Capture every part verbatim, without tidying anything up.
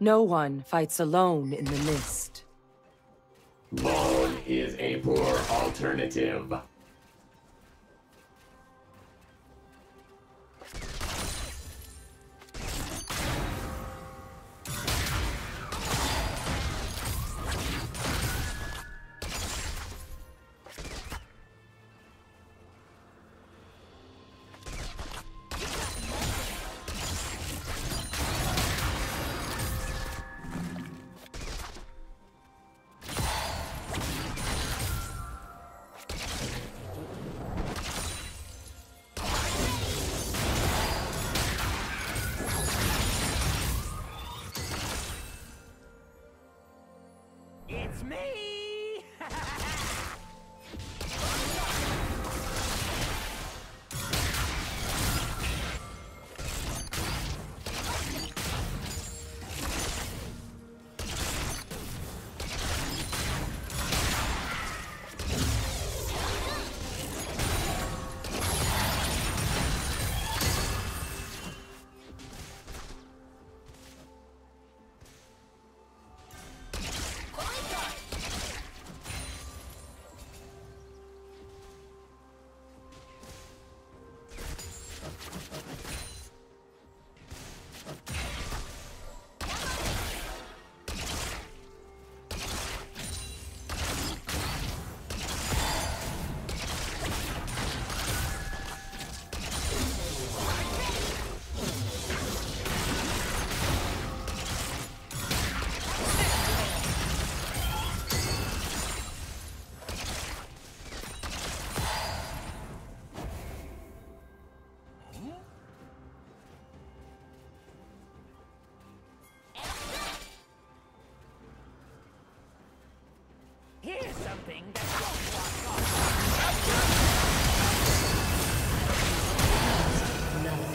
No one fights alone in the mist. Bone is a poor alternative. Here's something that won't walk off. No.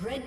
Red